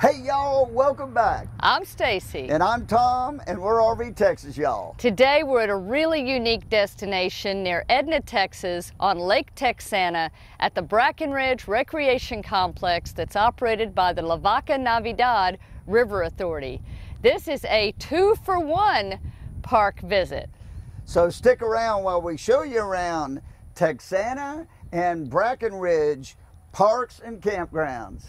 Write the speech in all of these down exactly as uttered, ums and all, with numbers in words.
Hey y'all, welcome back. I'm Stacy. And I'm Tom, and we're R V Texas, y'all. Today we're at a really unique destination near Edna, Texas on Lake Texana at the Brackenridge Recreation Complex that's operated by the Lavaca-Navidad River Authority. This is a two-for-one park visit. So stick around while we show you around Texana and Brackenridge parks and campgrounds.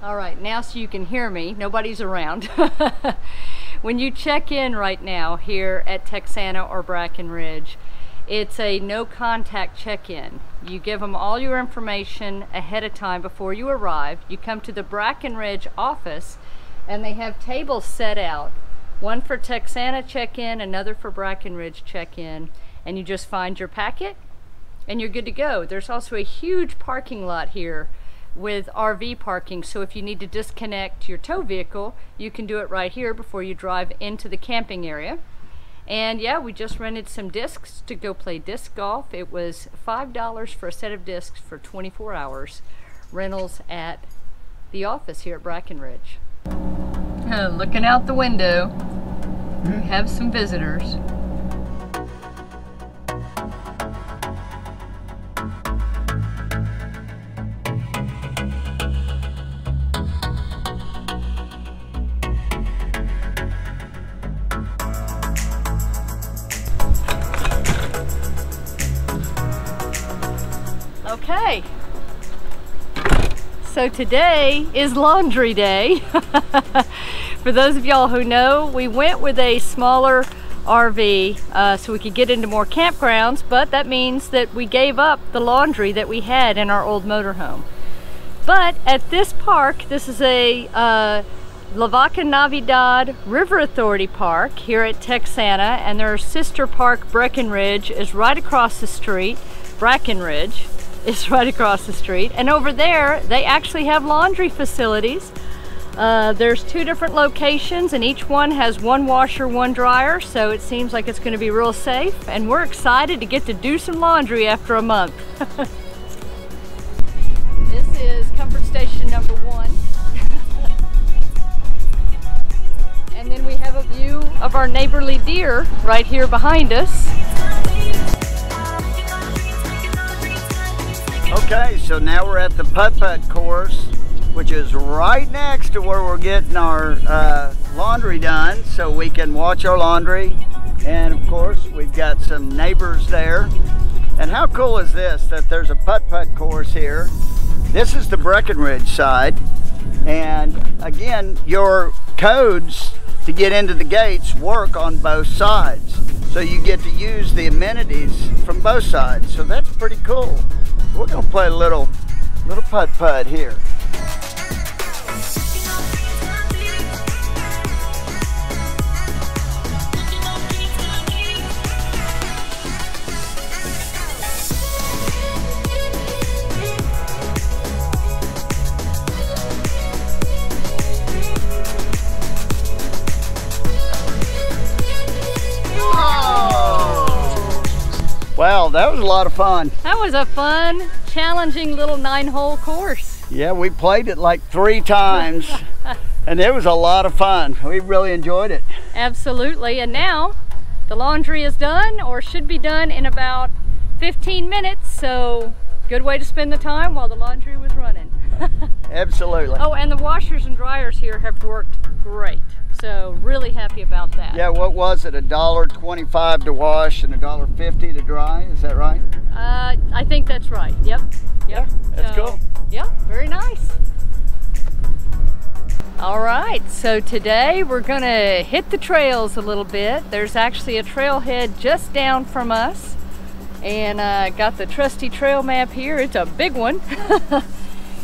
All right, now so you can hear me, nobody's around. When you check in right now here at Texana or Brackenridge, it's a no contact check-in. You give them all your information ahead of time before you arrive. You come to the Brackenridge office and they have tables set out. One for Texana check-in, another for Brackenridge check-in, and you just find your packet and you're good to go. There's also a huge parking lot here with R V parking, so if you need to disconnect your tow vehicle, you can do it right here before you drive into the camping area. And yeah, we just rented some discs to go play disc golf. It was five dollars for a set of discs for twenty-four hours. Rentals at the office here at Brackenridge. Uh, looking out the window, we have some visitors. Okay, so today is laundry day. For those of y'all who know, we went with a smaller R V uh, so we could get into more campgrounds, but that means that we gave up the laundry that we had in our old motorhome. But at this park, this is a uh, Lavaca-Navidad River Authority Park here at Texana, and their sister park Brackenridge is right across the street. Brackenridge is right across the street, and over there they actually have laundry facilities. Uh, there's two different locations and each one has one washer, one dryer, so it seems like it's going to be real safe, and we're excited to get to do some laundry after a month. This is comfort station number one. And then we have a view of our neighborly deer right here behind us. Okay, so now we're at the putt-putt course, which is right next to where we're getting our uh, laundry done, so we can watch our laundry. And of course, we've got some neighbors there. And how cool is this, that there's a putt-putt course here. This is the Brackenridge side. And again, your codes to get into the gates work on both sides. So you get to use the amenities from both sides. So that's pretty cool. We're going to play a little, little putt-putt here. Wow, that was a lot of fun. That was a fun, challenging little nine-hole course. Yeah, we played it like three times, and it was a lot of fun. We really enjoyed it. Absolutely, and now the laundry is done, or should be done in about fifteen minutes, so good way to spend the time while the laundry was running. Absolutely. Oh, and the washers and dryers here have worked great. So really happy about that. Yeah, what was it? a dollar twenty-five to wash and a dollar fifty to dry? Is that right? Uh, I think that's right. Yep. Yep. Yeah, that's so cool. Yeah, very nice. All right, so today we're going to hit the trails a little bit. There's actually a trailhead just down from us. And I uh, got the trusty trail map here. It's a big one.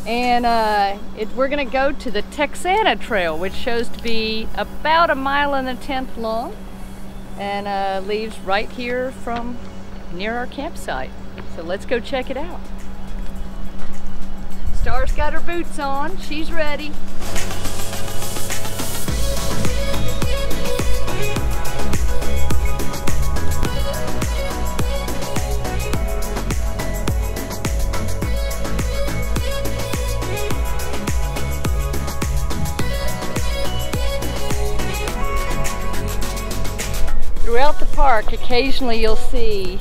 And uh, it, we're going to go to the Texana Trail, which shows to be about a mile and a tenth long, and uh, leaves right here from near our campsite. So let's go check it out. Star's got her boots on. She's ready. occasionally you'll see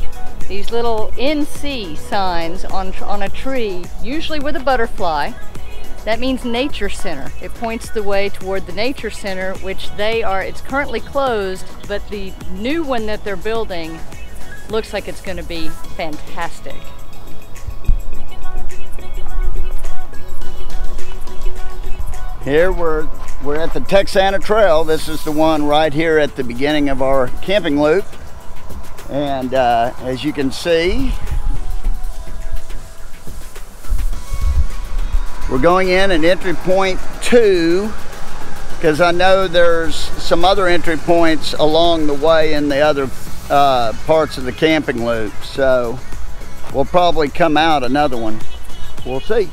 these little N C signs on, on a tree, usually with a butterfly. That means Nature Center. It points the way toward the Nature Center, which they are, it's currently closed, but the new one that they're building looks like it's gonna be fantastic. Here we're, we're at the Texana Trail. This is the one right here at the beginning of our camping loop. And uh, as you can see, we're going in at entry point two, because I know there's some other entry points along the way in the other uh, parts of the camping loop. So we'll probably come out another one. We'll see.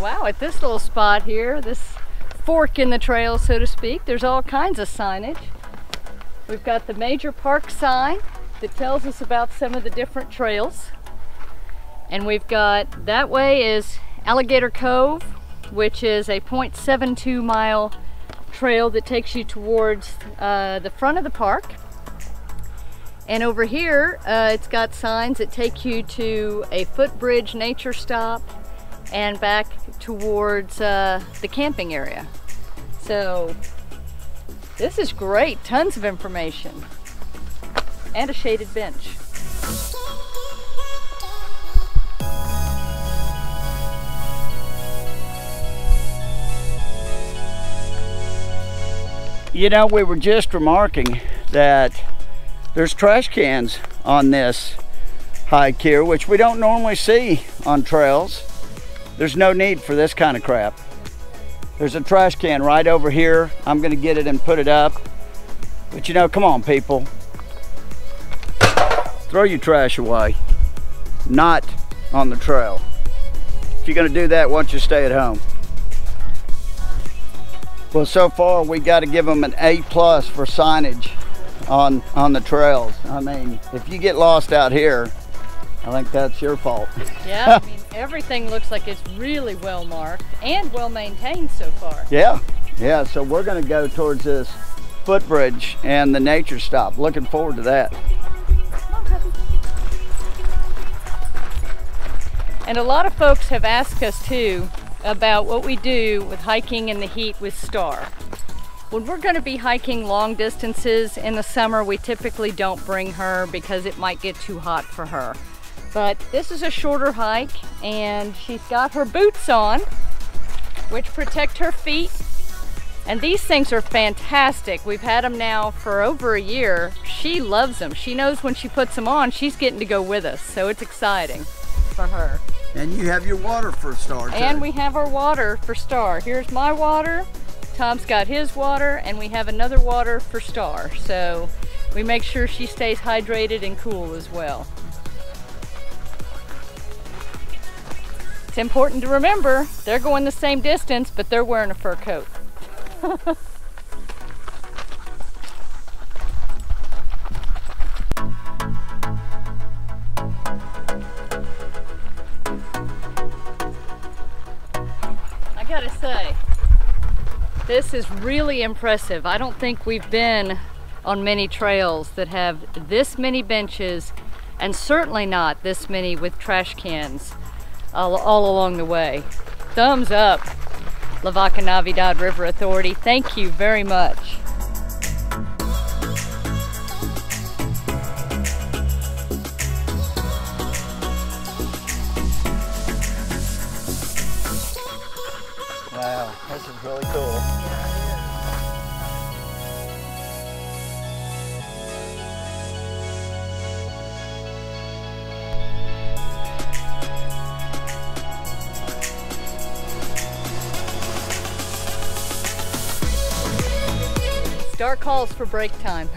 Wow, at this little spot here, this fork in the trail, so to speak, there's all kinds of signage. We've got the major park sign that tells us about some of the different trails. And we've got, that way is Alligator Cove, which is a point seven two mile trail that takes you towards uh, the front of the park. And over here, uh, it's got signs that take you to a footbridge nature stop and back towards uh, the camping area. So this is great, tons of information and a shaded bench. You know, we were just remarking that there's trash cans on this hike here, which we don't normally see on trails. There's no need for this kind of crap. There's a trash can right over here. I'm gonna get it and put it up. But you know, come on people. Throw your trash away. Not on the trail. If you're gonna do that, why don't you stay at home? Well, so far we gotta give them an A plus for signage on, on the trails. I mean, if you get lost out here, I think that's your fault. Yeah, I mean, everything looks like it's really well marked and well maintained so far. Yeah, yeah, so we're gonna go towards this footbridge and the nature stop. Looking forward to that. Come on, puppy. And a lot of folks have asked us too about what we do with hiking in the heat with Star. When we're gonna be hiking long distances in the summer, we typically don't bring her because it might get too hot for her. But this is a shorter hike and she's got her boots on, which protect her feet. And these things are fantastic. We've had them now for over a year. She loves them. She knows when she puts them on, she's getting to go with us. So it's exciting for her. And you have your water for Star too. And we have our water for Star. Here's my water. Tom's got his water and we have another water for Star. So we make sure she stays hydrated and cool as well. It's important to remember, they're going the same distance, but they're wearing a fur coat. I gotta say, this is really impressive. I don't think we've been on many trails that have this many benches, and certainly not this many with trash cans All, all along the way. Thumbs up, Lavaca-Navidad River Authority. Thank you very much. Wow, this is really cool. Star calls for break time.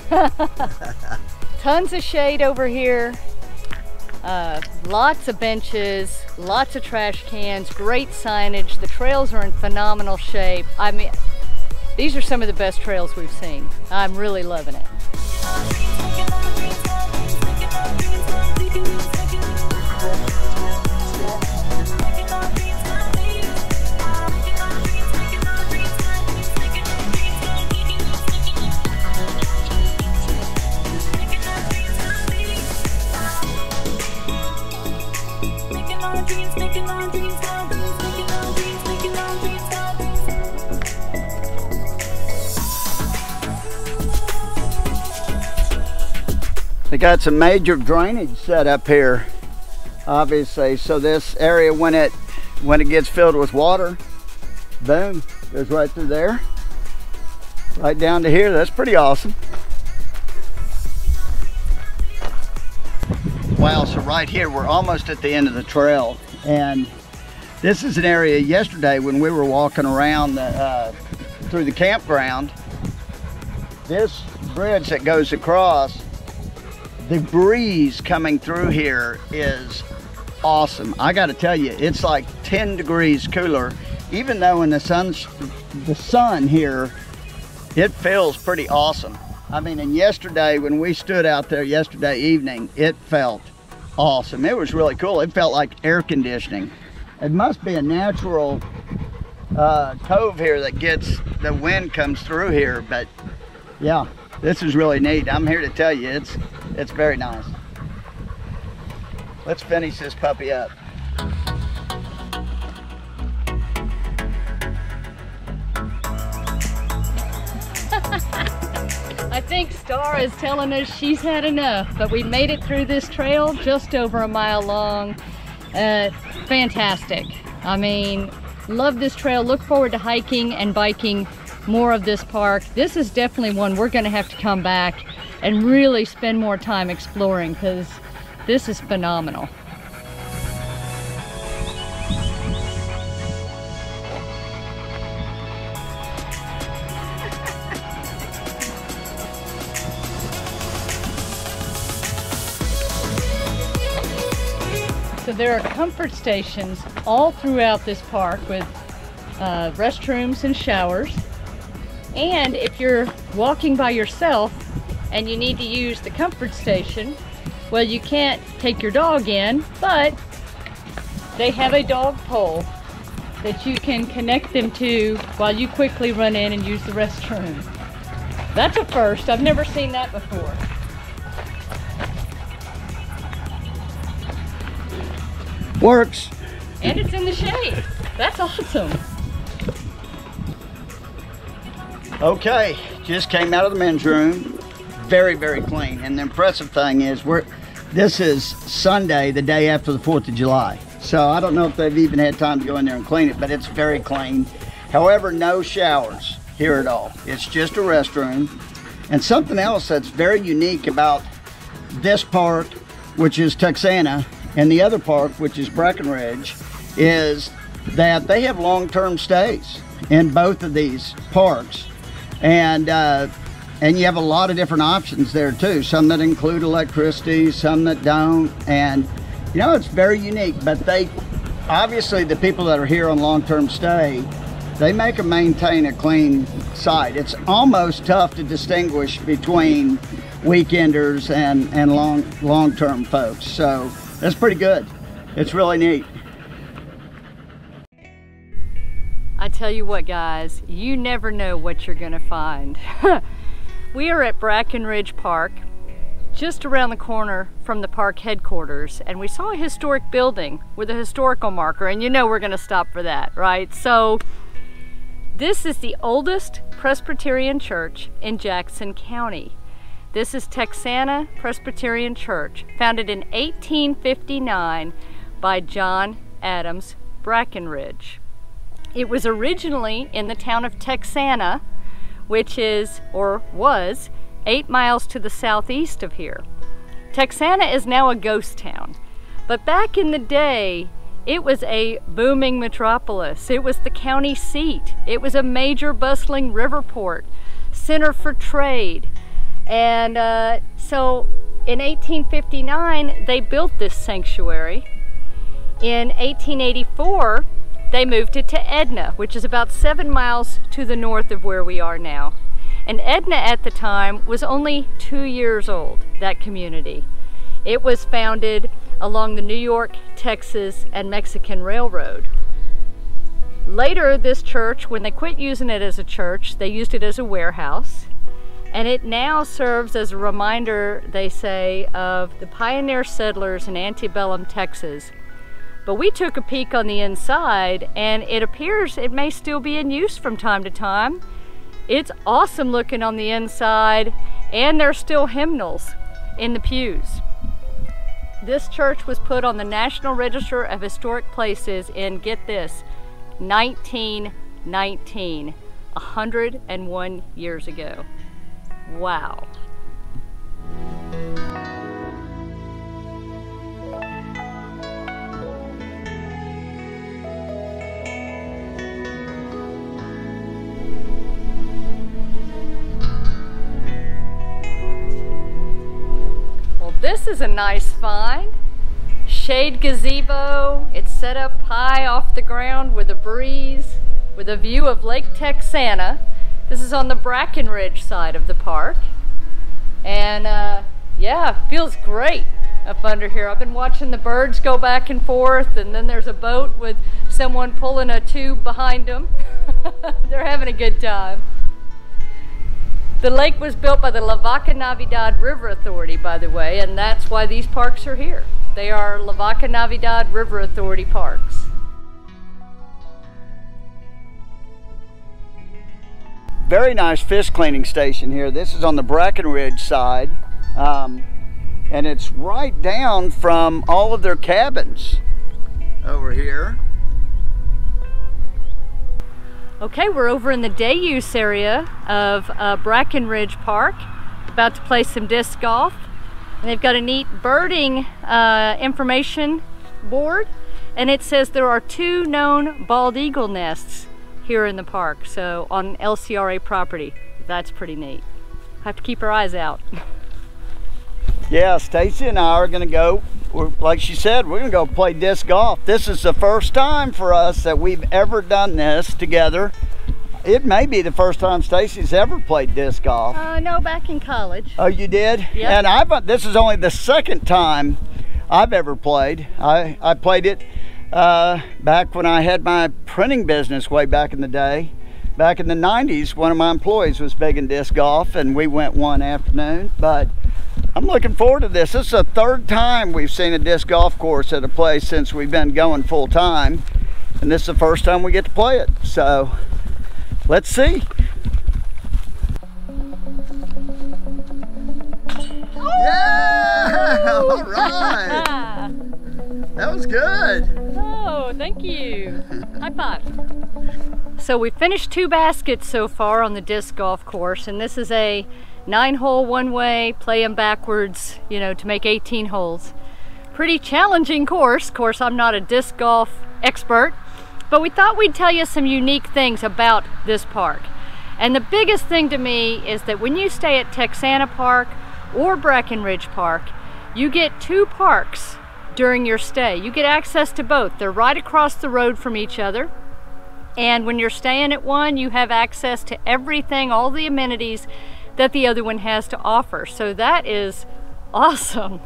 Tons of shade over here. Uh, lots of benches, lots of trash cans, great signage. The trails are in phenomenal shape. I mean, these are some of the best trails we've seen. I'm really loving it. They got some major drainage set up here, obviously. So this area, when it when it gets filled with water, boom, goes right through there, right down to here. That's pretty awesome. Wow, so right here, we're almost at the end of the trail. And this is an area yesterday when we were walking around the, uh, through the campground, this bridge that goes across, the breeze coming through here is awesome. I gotta tell you, it's like ten degrees cooler, even though in the sun's, the sun here, it feels pretty awesome. I mean, and yesterday when we stood out there yesterday evening, it felt awesome. It was really cool. It felt like air conditioning. It must be a natural uh, cove here that gets, the wind comes through here, but yeah, this is really neat. I'm here to tell you, it's It's very nice. Let's finish this puppy up. I think Star is telling us she's had enough, but we made it through this trail, just over a mile long. Uh, fantastic. I mean, love this trail. Look forward to hiking and biking more of this park. This is definitely one we're gonna have to come back and really spend more time exploring, because this is phenomenal. So there are comfort stations all throughout this park with uh, restrooms and showers. And if you're walking by yourself, and you need to use the comfort station, well, you can't take your dog in, but they have a dog pole that you can connect them to while you quickly run in and use the restroom. That's a first. I've never seen that before. Works. And it's in the shade. That's awesome. Okay, just came out of the men's room. Very, very clean. And the impressive thing is, we're this is Sunday, the day after the fourth of July. So I don't know if they've even had time to go in there and clean it, but it's very clean. However, no showers here at all. It's just a restroom. And something else that's very unique about this park, which is Texana, and the other park, which is Brackenridge, is that they have long-term stays in both of these parks. And, uh, And you have a lot of different options there too. Some that include electricity, some that don't. And you know, it's very unique, but they, obviously the people that are here on long-term stay, they make and maintain a clean site. It's almost tough to distinguish between weekenders and, and long, long-term folks. So that's pretty good. It's really neat. I tell you what, guys, you never know what you're gonna find. We are at Brackenridge Park, just around the corner from the park headquarters, and we saw a historic building with a historical marker, and you know we're gonna stop for that, right? So this is the oldest Presbyterian church in Jackson County. This is Texana Presbyterian Church, founded in eighteen fifty-nine by John Adams Brackenridge. It was originally in the town of Texana, which is, or was, eight miles to the southeast of here. Texana is now a ghost town, but back in the day, it was a booming metropolis. It was the county seat. It was a major bustling river port, center for trade. And uh, so In eighteen fifty-nine, they built this sanctuary. In eighteen eighty-four, they moved it to Edna, which is about seven miles to the north of where we are now. And Edna at the time was only two years old, that community. It was founded along the New York, Texas, and Mexican Railroad. Later, this church, when they quit using it as a church, they used it as a warehouse. And it now serves as a reminder, they say, of the pioneer settlers in antebellum Texas. But we took a peek on the inside, and it appears it may still be in use from time to time. It's awesome looking on the inside, and there's still hymnals in the pews. This church was put on the National Register of Historic Places in, get this, nineteen nineteen, one hundred and one years ago. Wow. This is a nice find. Shade gazebo. It's set up high off the ground with a breeze, with a view of Lake Texana. This is on the Brackenridge side of the park. And uh, yeah, feels great up under here. I've been watching the birds go back and forth, and then there's a boat with someone pulling a tube behind them. They're having a good time. The lake was built by the Lavaca-Navidad River Authority, by the way, and that's why these parks are here. They are Lavaca-Navidad River Authority parks. Very nice fish cleaning station here. This is on the Brackenridge side, um, and it's right down from all of their cabins over here. Okay, we're over in the day use area of uh, Brackenridge Park, about to play some disc golf. And they've got a neat birding uh, information board, and it says there are two known bald eagle nests here in the park, so on L C R A property. That's pretty neat. Have to keep our eyes out. Yeah, Stacy and I are gonna go, we're, like she said, we're gonna go play disc golf. This is the first time for us that we've ever done this together. It may be the first time Stacy's ever played disc golf. Uh, no, back in college. Oh, you did? Yeah. And I've, this is only the second time I've ever played. I, I played it uh, back when I had my printing business way back in the day. Back in the nineties, one of my employees was big in disc golf, and we went one afternoon, but I'm looking forward to this. This is the third time we've seen a disc golf course at a place since we've been going full time. And this is the first time we get to play it. So let's see. Oh! Yeah, all right. That was good. Oh, thank you. High five. So we finished two baskets so far on the disc golf course, and this is a nine hole one way, play them backwards, you know, to make eighteen holes. Pretty challenging course. Of course, I'm not a disc golf expert, but we thought we'd tell you some unique things about this park. And the biggest thing to me is that when you stay at Texana Park or Brackenridge Park, you get two parks during your stay. You get access to both. They're right across the road from each other. And when you're staying at one, you have access to everything, all the amenities that the other one has to offer. So that is awesome.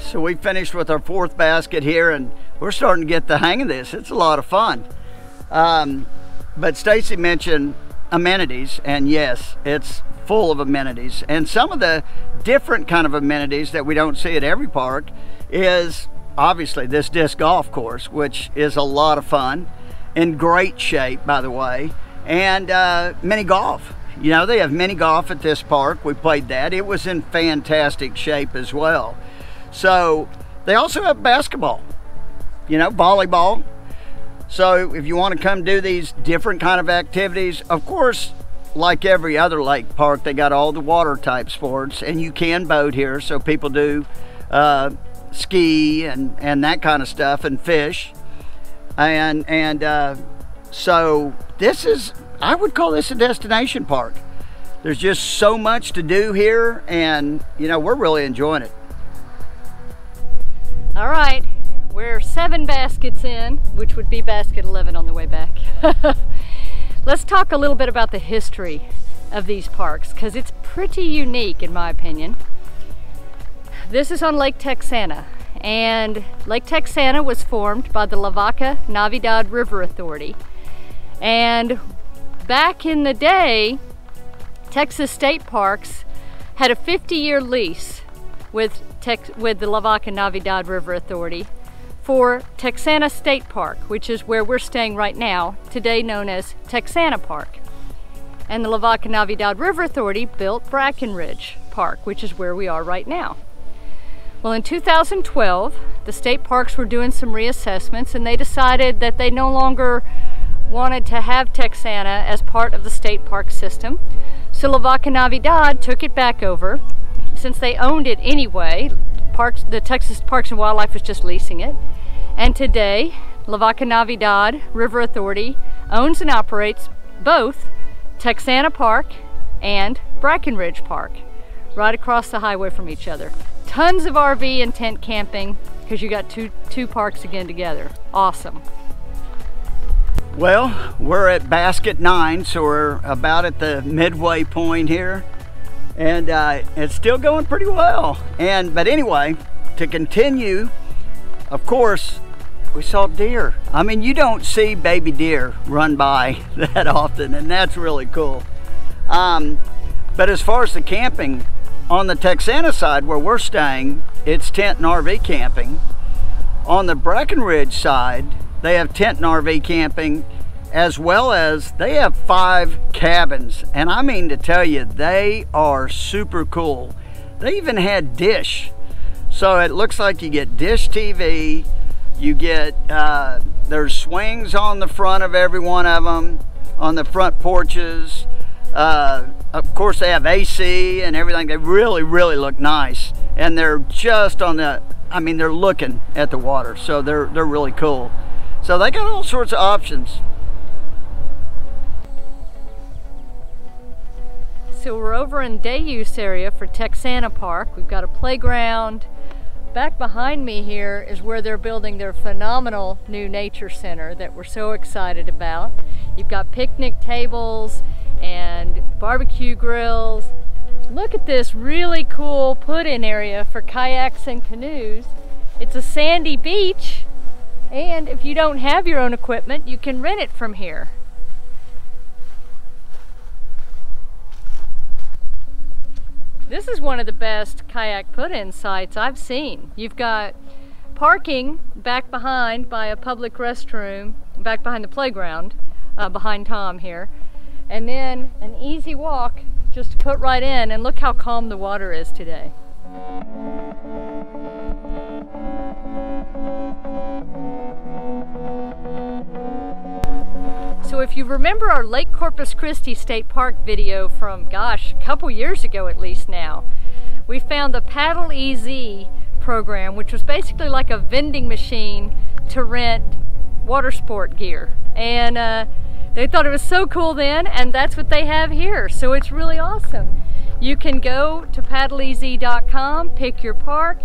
So we finished with our fourth basket here, and we're starting to get the hang of this. It's a lot of fun. Um, but Stacy mentioned amenities, and yes, it's full of amenities. And some of the different kind of amenities that we don't see at every park is obviously this disc golf course, which is a lot of fun, in great shape, by the way, and uh, mini golf. You know, they have mini golf at this park. We played that. It was in fantastic shape as well. So they also have basketball, you know, volleyball. So if you want to come do these different kind of activities, of course, like every other lake park, they got all the water type sports, and you can boat here. So people do uh, ski and and that kind of stuff, and fish. And, and uh, so this is, I would call this a destination park. There's just so much to do here, and you know, we're really enjoying it. All right, we're seven baskets in, which would be basket eleven on the way back. Let's talk a little bit about the history of these parks, because it's pretty unique in my opinion. This is on Lake Texana, and Lake Texana was formed by the Lavaca-Navidad River Authority. And back in the day, Texas State Parks had a fifty-year lease with, Tex with the Lavaca-Navidad River Authority for Texana State Park, which is where we're staying right now, today known as Texana Park. And the Lavaca-Navidad River Authority built Brackenridge Park, which is where we are right now. Well, in two thousand twelve, the state parks were doing some reassessments, and they decided that they no longer wanted to have Texana as part of the state park system. So Lavaca-Navidad took it back over. Since they owned it anyway, parks, the Texas Parks and Wildlife was just leasing it. And today, Lavaca-Navidad River Authority owns and operates both Texana Park and Brackenridge Park, right across the highway from each other. Tons of R V and tent camping, because you got two, two parks again together. Awesome. Well, we're at basket nine, so we're about at the midway point here. And uh, it's still going pretty well. And but anyway, to continue, of course, we saw deer. I mean, you don't see baby deer run by that often, and that's really cool. Um, but as far as the camping, on the Texana side where we're staying, it's tent and R V camping. On the Brackenridge side, they have tent and R V camping, as well as they have five cabins. And I mean to tell you, they are super cool. They even had dish. So it looks like you get dish T V, you get, uh, there's swings on the front of every one of them, on the front porches. Uh, of course they have A C and everything. They really, really look nice. And they're just on the, I mean, they're looking at the water. So they're, they're really cool. So they got all sorts of options. So we're over in day use area for Texana Park. We've got a playground. Back behind me here is where they're building their phenomenal new nature center that we're so excited about. You've got picnic tables and barbecue grills. Look at this really cool put-in area for kayaks and canoes. It's a sandy beach. And if you don't have your own equipment, you can rent it from here. This is one of the best kayak put-in sites I've seen. You've got parking back behind by a public restroom, back behind the playground, uh, behind Tom here. And then an easy walk just to put right in, and look how calm the water is today. So if you remember our Lake Corpus Christi State Park video from, gosh, a couple years ago at least now, we found the PaddleEZ program, which was basically like a vending machine to rent water sport gear. And uh, they thought it was so cool then, and that's what they have here. So it's really awesome. You can go to paddle E Z dot com, pick your park,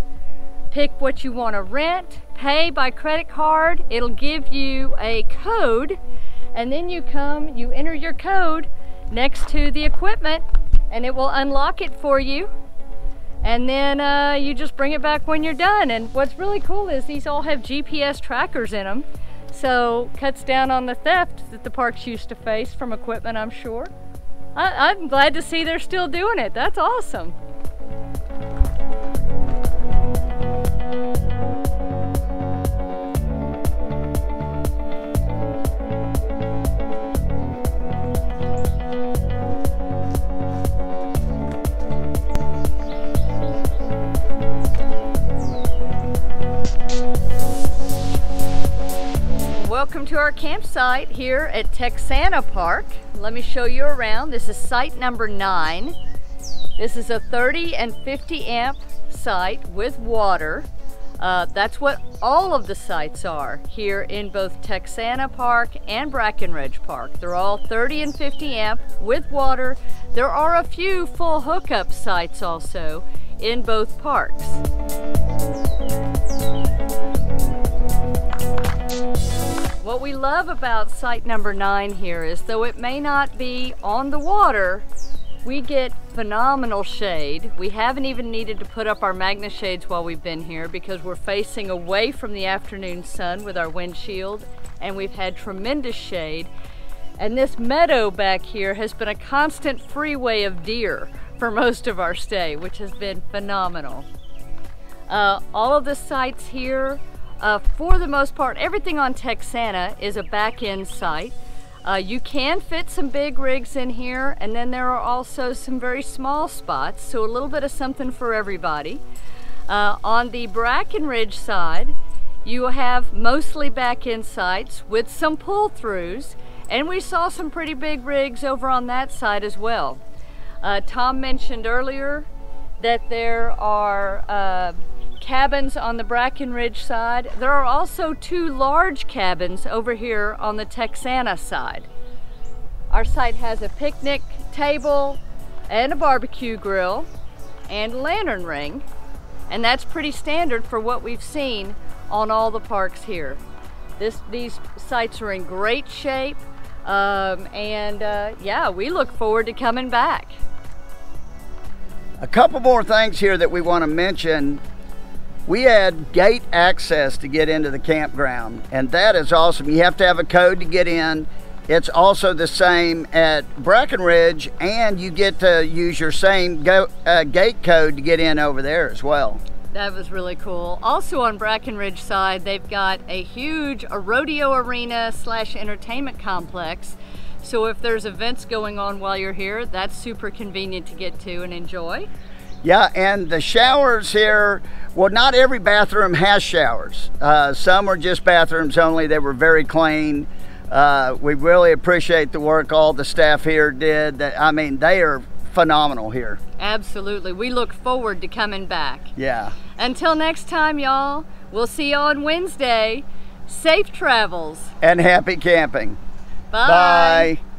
pick what you want to rent, pay by credit card. It'll give you a code. And then you come, you enter your code next to the equipment, and it will unlock it for you. And then uh, you just bring it back when you're done. And what's really cool is these all have G P S trackers in them. So cuts down on the theft that the parks used to face from equipment, I'm sure. I I'm glad to see they're still doing it. That's awesome. Welcome to our campsite here at Texana Park. Let me show you around. This is site number nine. This is a thirty and fifty amp site with water. Uh, that's what all of the sites are here in both Texana Park and Brackenridge Park. They're all thirty and fifty amp with water. There are a few full hookup sites also in both parks. What we love about site number nine here is, though it may not be on the water, we get phenomenal shade. We haven't even needed to put up our magna shades while we've been here because we're facing away from the afternoon sun with our windshield, and we've had tremendous shade. And this meadow back here has been a constant freeway of deer for most of our stay, which has been phenomenal. Uh, all of the sites here, Uh, for the most part, everything on Texana is a back-end site. Uh, you can fit some big rigs in here, and then there are also some very small spots, so a little bit of something for everybody. Uh, on the Brackenridge side, you have mostly back-end sites with some pull-throughs, and we saw some pretty big rigs over on that side as well. Uh, Tom mentioned earlier that there are uh, cabins on the Brackenridge side. There are also two large cabins over here on the Texana side. Our site has a picnic table and a barbecue grill and a lantern ring, and that's pretty standard for what we've seen on all the parks here. This, these sites are in great shape, um, and uh, yeah, we look forward to coming back. A couple more things here that we want to mention. We had gate access to get into the campground, and that is awesome. You have to have a code to get in. It's also the same at Brackenridge, and you get to use your same go, uh, gate code to get in over there as well. That was really cool. Also on Brackenridge side, they've got a huge a rodeo arena slash entertainment complex. So if there's events going on while you're here, that's super convenient to get to and enjoy. Yeah, and the showers here, well, not every bathroom has showers. Uh, some are just bathrooms only. They were very clean. Uh, we really appreciate the work all the staff here did. I mean, they are phenomenal here. Absolutely. We look forward to coming back. Yeah. Until next time, y'all, we'll see you on Wednesday. Safe travels. And happy camping. Bye. Bye.